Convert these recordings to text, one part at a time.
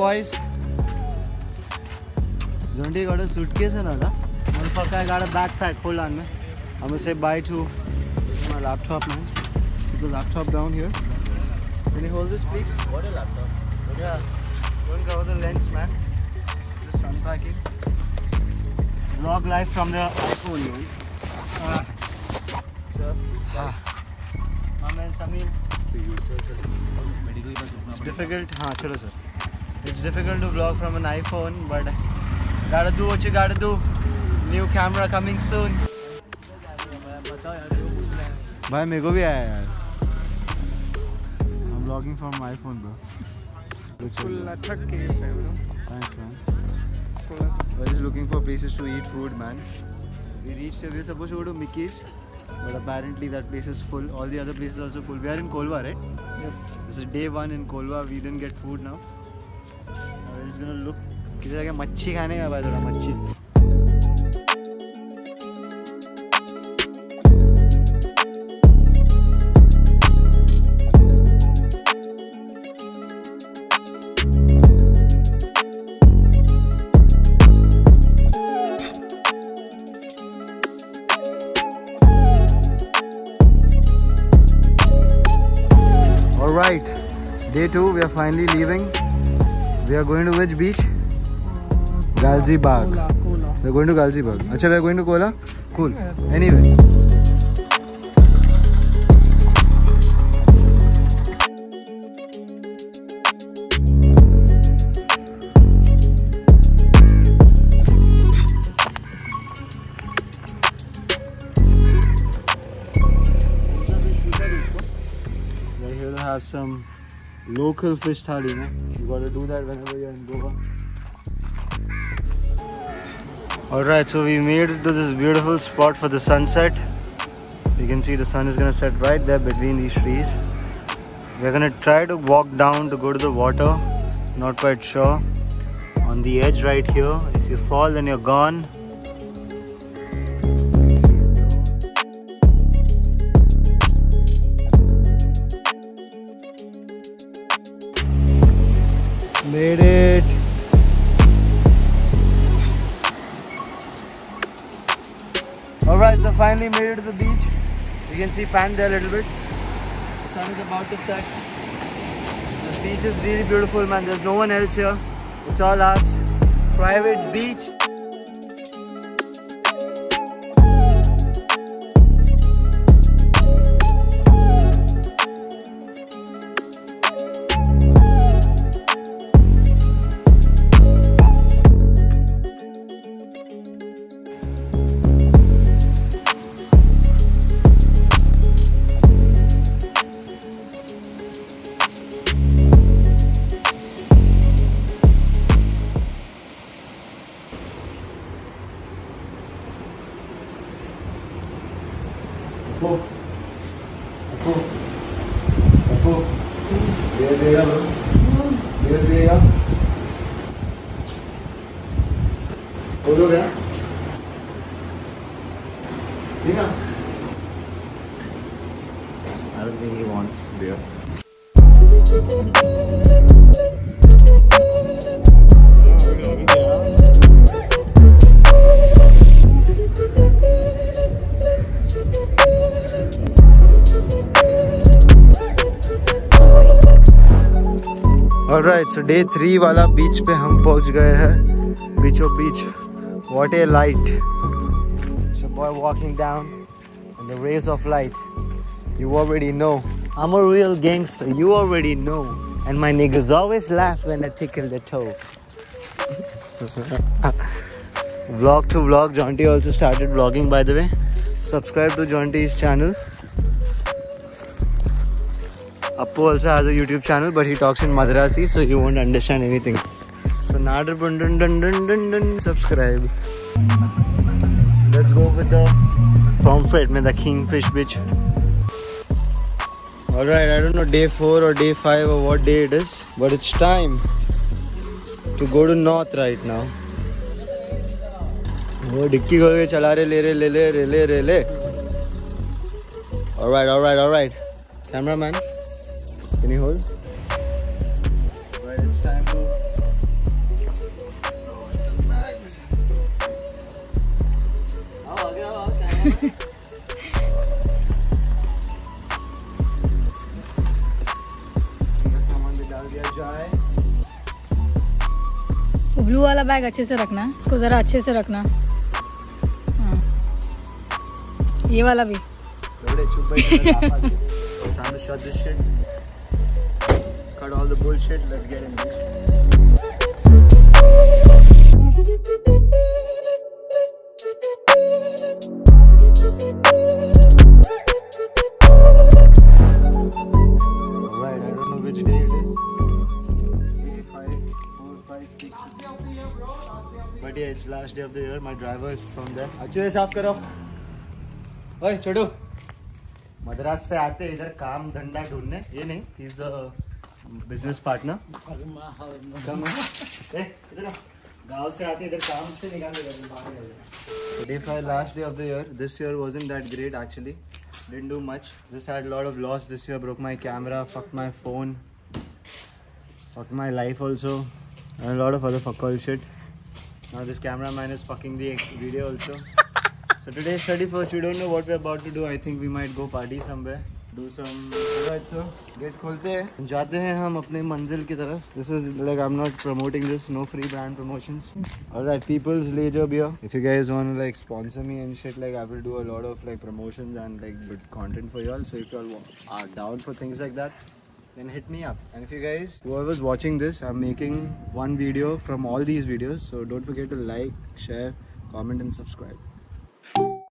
boys. Jonti got a suitcase and other. Motherfucker got a backpack. Hold on, man. I'm gonna say bye to my laptop, man. Put the laptop down here. Can you hold this, please? What a laptop. Yeah. Don't cover the lens, man. Just unpacking. Vlog live from the iPhone, man. My man Samir. It's difficult. It's difficult to vlog from an iPhone, but gotta do what you gotta do. New camera coming soon. Bhai, meko bhi aaya yaar. I'm vlogging from my iPhone, bro. Full attack case, bro. Thanks, man. We're just looking for places to eat food, man. We were supposed to go to Mickey's. But apparently that place is full. All the other places are also full. We are in Kolwa, right? Yes. This is day one in Kolwa. We didn't get food now. Now we're just gonna look. Kisi jagah machi khane ka bhai thoda machi. Alright, day 2, we are finally leaving. We are going to which beach? Galgibaga. Kola. We are going to Galgibaga. Achha, we are going to Kola? Cool. Anyway. Have some local fish thali, na? You gotta do that whenever you're in Goa. Alright, so we made it to this beautiful spot for the sunset. You can see the sun is gonna set right there between these trees. We're gonna try to walk down to go to the water. Not quite sure. On the edge right here. If you fall, then you're gone. Made it. Alright, so finally made it to the beach. You can see pan there a little bit. The sun is about to set. This beach is really beautiful, man. There's no one else here. It's all us. Private beach. I don't think he wants beer. Alright, so day 3 wala beach pe hum pahunch gaye hain. Beacho beach. What a light. It's a boy walking down in the rays of light. You already know. I'm a real gangster. You already know. And my niggas always laugh when I tickle the toe. Vlog to vlog. Jonti also started vlogging, by the way. Subscribe to Jonti's channel. Appu also has a YouTube channel, but he talks in Madrasi, so he won't understand anything. So Nader dun subscribe. Let's go with the pomfret man, the kingfish bitch. Alright, I don't know day 4 or day 5 or what day it is, but it's time to go to north right now. Alright. Cameraman, can you hold? Alright, it's time to blue वाला bag अच्छे से रखना, इसको जरा अच्छे से रखना। ये वाला भी But yeah, it's last day of the year. My driver is from there. अच्छे से साफ करो। ओए छोड़ो। मद्रास से आते इधर काम धंधा ढूंढने। ये नहीं, he is the business partner. इधर गांव से आते इधर काम से निकालने जाते बाहर जाते। Day 5, last day of the year. This year wasn't that great actually. Didn't do much. Just had a lot of loss this year. Broke my camera. Fucked my phone. Fucked my life also. And a lot of other fuck all shit. Now this cameraman is fucking the video also. So today is 31st, we don't know what we're about to do. I think we might go party somewhere. Do some... Alright so, gate kholte hai. Jaate hai hum apne manzil ki taraf. This is like, I'm not promoting this, no free brand promotions. Alright, People's Leisure Beer. If you guys want to like sponsor me and shit, like I will do a lot of like promotions and like good content for y'all. So if y'all are down for things like that, then hit me up. And if you guys, whoever's watching this, I'm making one video from all these videos, so don't forget to like, share, comment and subscribe. So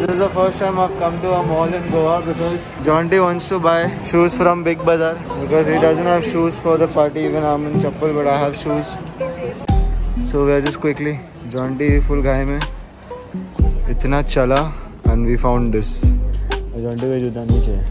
this is the first time I've come to a mall in Goa because Jonti wants to buy shoes from Big Bazaar because he doesn't have shoes for the party. Even I'm in chappal, but I have shoes. So we are just quickly, Jonti full guy mein itna chala. And we found this. I don't know where Jonti is.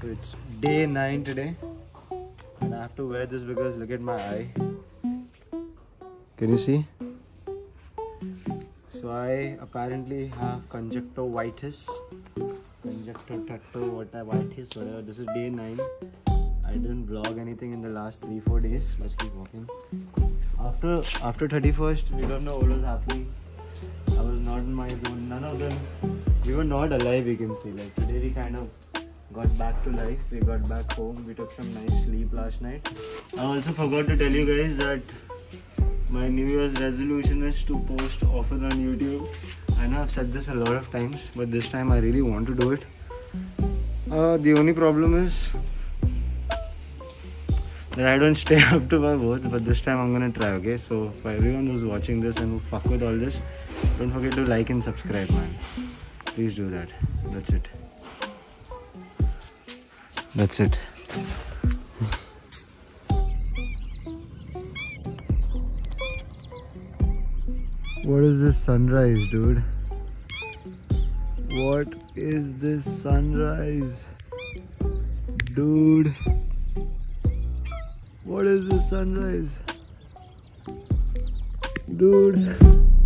So it's day 9 today and I have to wear this because look at my eye. Can you see? So I apparently have conjunctivitis. Conjunctivitis, whatever. This is day 9. I didn't vlog anything in the last 3-4 days. Let's keep walking. After 31st, we don't know what was happening. I was not in my zone. None of them. We were not alive, you can see. Like today we kind of got back to life. We got back home. We took some nice sleep last night. I also forgot to tell you guys that my New Year's resolution is to post often on YouTube. I know I've said this a lot of times, but this time I really want to do it. The only problem is that I don't stay up to my words, but this time I'm gonna try, okay? So for everyone who's watching this and who fuck with all this, don't forget to like and subscribe, man. Please do that. That's it. That's it. What is this sunrise, dude? What is this sunrise? Dude. What is this sunrise? Dude.